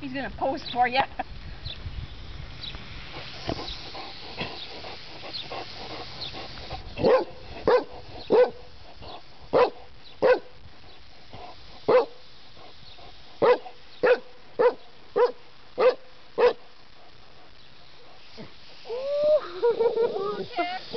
He's going to pose for you. Okay.